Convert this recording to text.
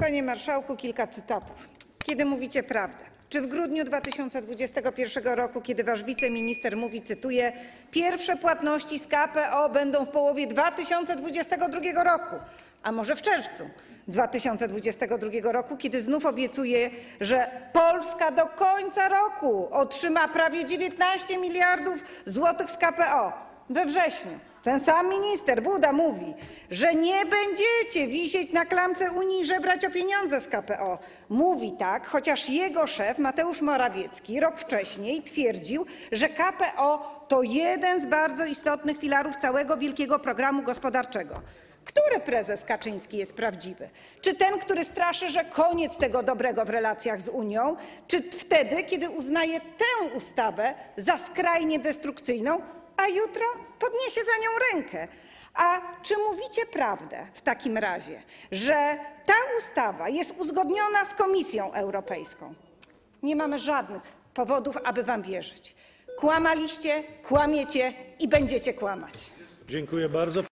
Panie marszałku, kilka cytatów. Kiedy mówicie prawdę? Czy w grudniu 2021 roku, kiedy wasz wiceminister mówi, cytuję, pierwsze płatności z KPO będą w połowie 2022 roku, a może w czerwcu 2022 roku, kiedy znów obiecuje, że Polska do końca roku otrzyma prawie 19 miliardów złotych z KPO we wrześniu. Ten sam minister, Buda, mówi, że nie będziecie wisieć na klamce Unii i żebrać o pieniądze z KPO. Mówi tak, chociaż jego szef, Mateusz Morawiecki, rok wcześniej twierdził, że KPO to jeden z bardzo istotnych filarów całego wielkiego programu gospodarczego. Który prezes Kaczyński jest prawdziwy? Czy ten, który straszy, że koniec tego dobrego w relacjach z Unią, czy wtedy, kiedy uznaje tę ustawę za skrajnie destrukcyjną, a jutro podniesie za nią rękę? A czy mówicie prawdę w takim razie, że ta ustawa jest uzgodniona z Komisją Europejską? Nie mamy żadnych powodów, aby wam wierzyć. Kłamaliście, kłamiecie i będziecie kłamać. Dziękuję bardzo.